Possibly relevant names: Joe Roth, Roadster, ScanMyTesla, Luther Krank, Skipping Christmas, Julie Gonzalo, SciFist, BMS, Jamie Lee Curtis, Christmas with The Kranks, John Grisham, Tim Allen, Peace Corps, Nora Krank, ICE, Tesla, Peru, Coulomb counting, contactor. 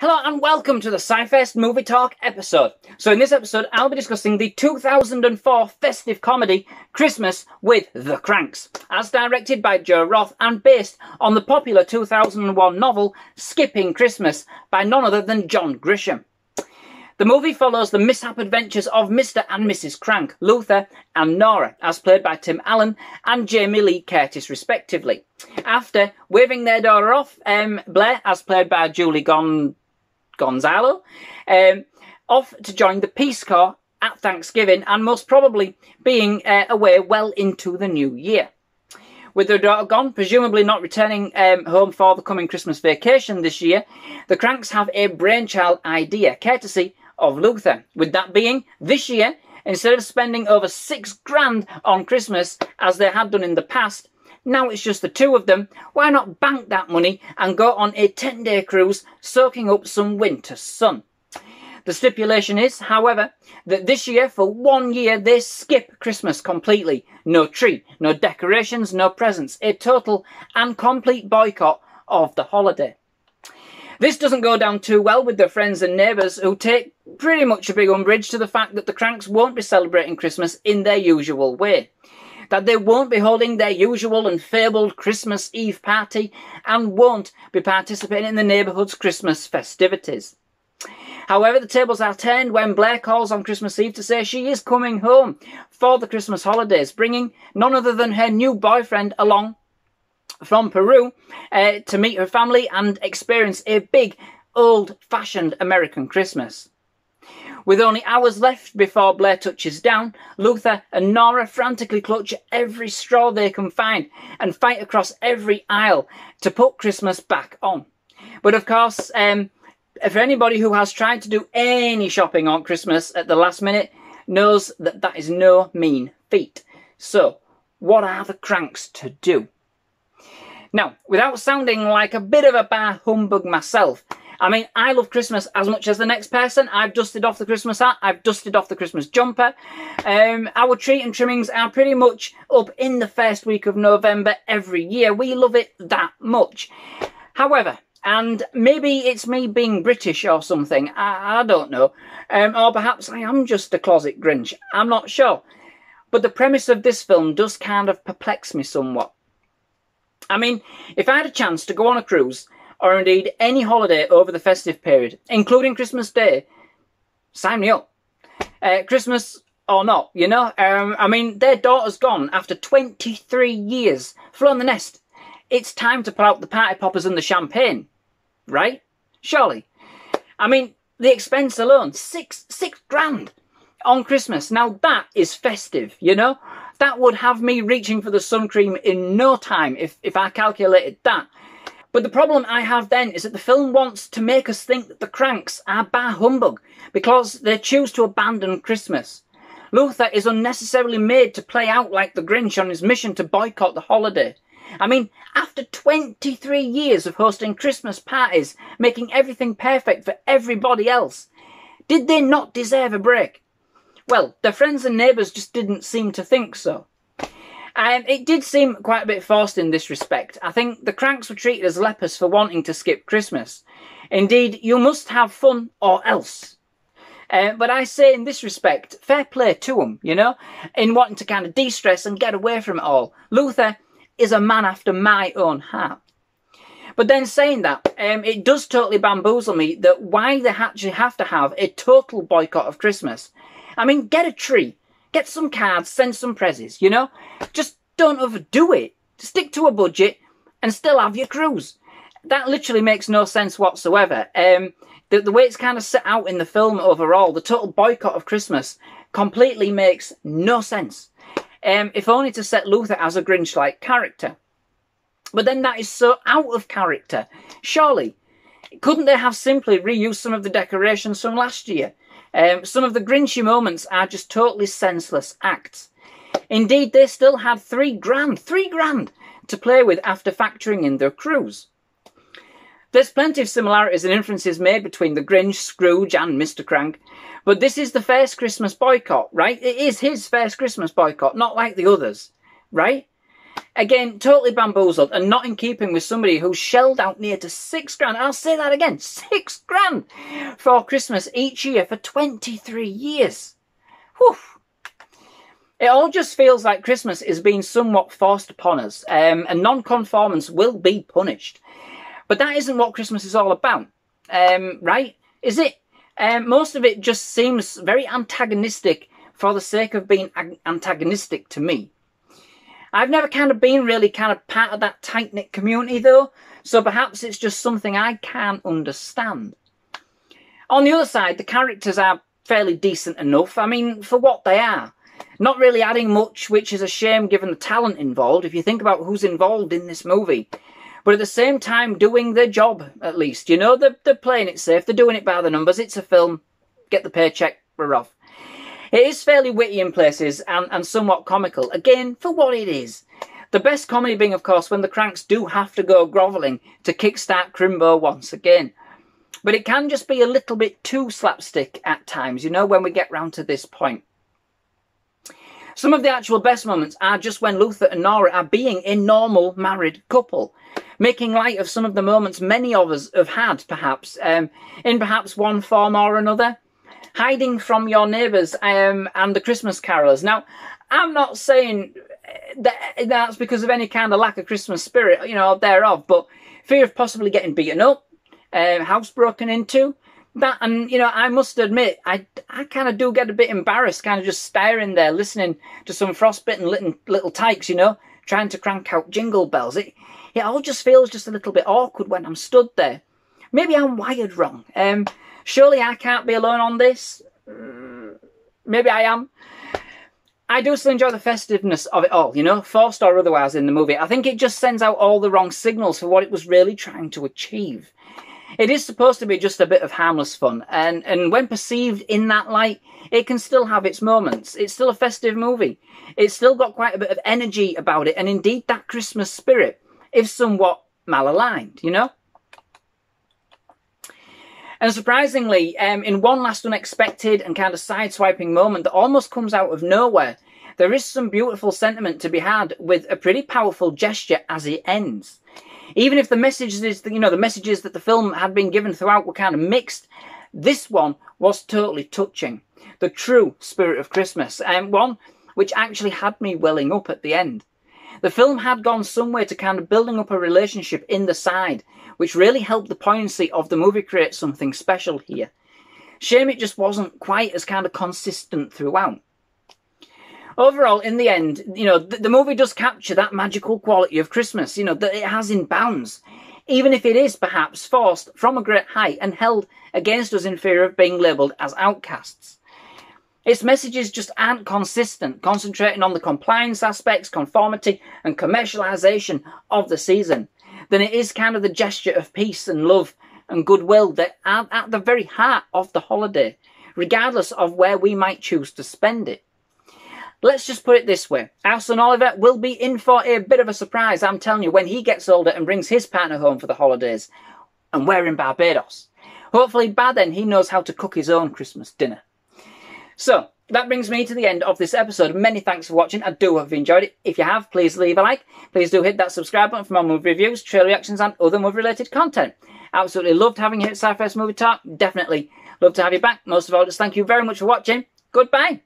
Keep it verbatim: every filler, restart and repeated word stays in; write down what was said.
Hello and welcome to the SciFist Movie Talk episode. So in this episode, I'll be discussing the two thousand four festive comedy Christmas with The Kranks, as directed by Joe Roth and based on the popular two thousand one novel Skipping Christmas by none other than John Grisham. The movie follows the mishap adventures of Mister and Missus Krank, Luther and Nora, as played by Tim Allen and Jamie Lee Curtis, respectively. After waving their daughter off, um, Blair, as played by Julie Gon... Gonzalo, um, off to join the Peace Corps at Thanksgiving and most probably being uh, away well into the new year. With their daughter gone, presumably not returning um, home for the coming Christmas vacation this year, the Kranks have a brainchild idea, courtesy of Luther, with that being, this year, instead of spending over six grand on Christmas, as they had done in the past, now it's just the two of them, why not bank that money and go on a ten-day cruise, soaking up some winter sun? The stipulation is, however, that this year, for one year, they skip Christmas completely. No tree, no decorations, no presents, a total and complete boycott of the holiday. This doesn't go down too well with their friends and neighbours, who take pretty much a big umbrage to the fact that the Kranks won't be celebrating Christmas in their usual way, that they won't be holding their usual and fabled Christmas Eve party and won't be participating in the neighbourhood's Christmas festivities. However, the tables are turned when Blair calls on Christmas Eve to say she is coming home for the Christmas holidays, bringing none other than her new boyfriend along from Peru uh, to meet her family and experience a big, old-fashioned American Christmas. With only hours left before Blair touches down, Luther and Nora frantically clutch every straw they can find and fight across every aisle to put Christmas back on. But of course, um, for anybody who has tried to do any shopping on Christmas at the last minute knows that that is no mean feat. So, what are the Kranks to do? Now, without sounding like a bit of a bar humbug myself, I mean, I love Christmas as much as the next person. I've dusted off the Christmas hat, I've dusted off the Christmas jumper. Um, our treat and trimmings are pretty much up in the first week of November every year. We love it that much. However, and maybe it's me being British or something, I, I don't know. Um, or perhaps I am just a closet Grinch, I'm not sure. But the premise of this film does kind of perplex me somewhat. I mean, if I had a chance to go on a cruise, or indeed any holiday over the festive period, including Christmas Day, sign me up. Uh, Christmas or not, you know? Um, I mean, their daughter's gone after twenty-three years, flown the nest. It's time to put out the party poppers and the champagne, right? Surely. I mean, the expense alone, six, six grand on Christmas. Now that is festive, you know? That would have me reaching for the sun cream in no time if, if I calculated that. But the problem I have then is that the film wants to make us think that the Kranks are bar humbug because they choose to abandon Christmas. Luther is unnecessarily made to play out like the Grinch on his mission to boycott the holiday. I mean, after twenty-three years of hosting Christmas parties, making everything perfect for everybody else, did they not deserve a break? Well, their friends and neighbours just didn't seem to think so. Um, it did seem quite a bit forced in this respect. I think the Kranks were treated as lepers for wanting to skip Christmas. Indeed, you must have fun or else. Uh, but I say in this respect, fair play to them, you know, in wanting to kind of de-stress and get away from it all. Luther is a man after my own heart. But then saying that, um, it does totally bamboozle me that why they actually have to have a total boycott of Christmas. I mean, get a tree. Get some cards, send some prezzies, you know? Just don't overdo it. Stick to a budget and still have your cruise. That literally makes no sense whatsoever. Um, the, the way it's kind of set out in the film overall, the total boycott of Christmas completely makes no sense. Um, if only to set Luther as a Grinch-like character. But then that is so out of character. Surely, couldn't they have simply reused some of the decorations from last year? Um, some of the Grinchy moments are just totally senseless acts. Indeed, they still had three grand, three grand to play with after factoring in their cruise. There's plenty of similarities and inferences made between the Grinch, Scrooge and Mister Crank, but this is the first Christmas boycott, right? It is his first Christmas boycott, not like the others, right? Again, totally bamboozled and not in keeping with somebody who shelled out near to six grand, I'll say that again, six grand for Christmas each year for twenty-three years. Whew. It all just feels like Christmas is being somewhat forced upon us, um, and non-conformance will be punished. But that isn't what Christmas is all about, um, right? Is it? Um, most of it just seems very antagonistic for the sake of being antagonistic to me. I've never kind of been really kind of part of that tight-knit community though, so perhaps it's just something I can't understand. On the other side, the characters are fairly decent enough, I mean, for what they are. Not really adding much, which is a shame given the talent involved, if you think about who's involved in this movie. But at the same time, doing their job, at least. You know, they're, they're playing it safe, they're doing it by the numbers, it's a film, get the paycheck, we're off. It is fairly witty in places and, and somewhat comical, again, for what it is. The best comedy being, of course, when the Kranks do have to go grovelling to kickstart Crimbo once again. But it can just be a little bit too slapstick at times, you know, when we get round to this point. Some of the actual best moments are just when Luther and Nora are being a normal married couple, making light of some of the moments many of us have had, perhaps, um, in perhaps one form or another. Hiding from Your Neighbours um, and The Christmas Carolers. Now, I'm not saying that that's because of any kind of lack of Christmas spirit, you know, thereof, but fear of possibly getting beaten up, uh, house broken into, that, and, you know, I must admit, I, I kind of do get a bit embarrassed, kind of just staring there, listening to some frostbitten little, little tykes, you know, trying to crank out jingle bells. It, it all just feels just a little bit awkward when I'm stood there. Maybe I'm wired wrong. Um... Surely I can't be alone on this. Maybe I am. I do still enjoy the festiveness of it all, you know, forced or otherwise in the movie. I think it just sends out all the wrong signals for what it was really trying to achieve. It is supposed to be just a bit of harmless fun, and, and when perceived in that light, it can still have its moments. It's still a festive movie. It's still got quite a bit of energy about it, and indeed that Christmas spirit, if somewhat malaligned, you know? And surprisingly, um, in one last unexpected and kind of sideswiping moment that almost comes out of nowhere, there is some beautiful sentiment to be had with a pretty powerful gesture as it ends. Even if the messages, you know, the messages that the film had been given throughout were kind of mixed, this one was totally touching. The true spirit of Christmas, and um, one which actually had me welling up at the end. The film had gone somewhere to kind of building up a relationship in the side, which really helped the poignancy of the movie create something special here. Shame it just wasn't quite as kind of consistent throughout. Overall, in the end, you know, the, the movie does capture that magical quality of Christmas, you know, that it has in bounds, even if it is perhaps forced from a great height and held against us in fear of being labelled as outcasts. Its messages just aren't consistent, concentrating on the compliance aspects, conformity and commercialisation of the season. Then it is kind of the gesture of peace and love and goodwill that are at the very heart of the holiday, regardless of where we might choose to spend it. Let's just put it this way. Our son Oliver will be in for a bit of a surprise, I'm telling you, when he gets older and brings his partner home for the holidays. And we're in Barbados. Hopefully by then he knows how to cook his own Christmas dinner. So, that brings me to the end of this episode. Many thanks for watching. I do hope you enjoyed it. If you have, please leave a like. Please do hit that subscribe button for more movie reviews, trailer reactions and other movie-related content. Absolutely loved having you here at SciFist Movie Talk. Definitely love to have you back. Most of all, just thank you very much for watching. Goodbye.